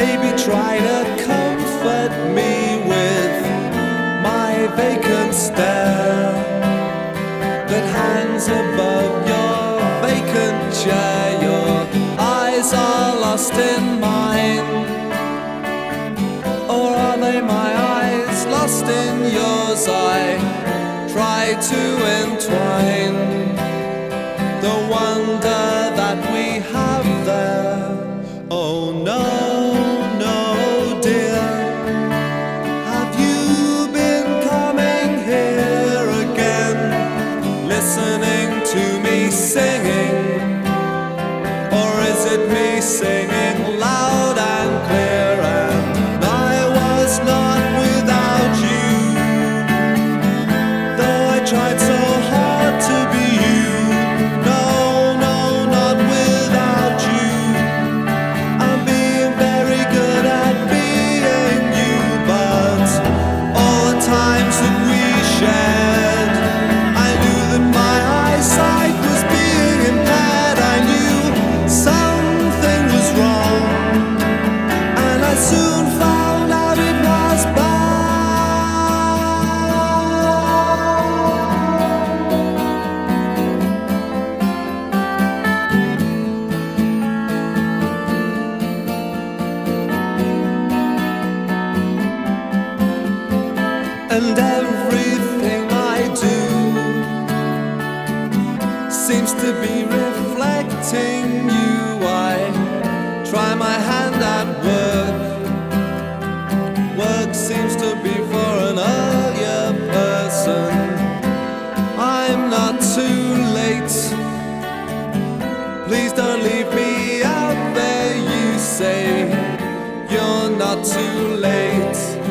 Maybe try to comfort me with my vacant stare that hangs above your vacant chair. Your eyes are lost in mine, or are they my eyes lost in yours? I try to entwine the wonder that we have there. Oh no. Listening to me singing, or is it me singing loud and clear? And I was not without you, though I tried so hard to be you. No, no, not without you. I'm being very good at being you, but all the times that we shared, and everything I do seems to be reflecting you. I try my hand at work. Work seems to be for an earlier person. I'm not too late. Please don't leave me out there. You say you're not too late.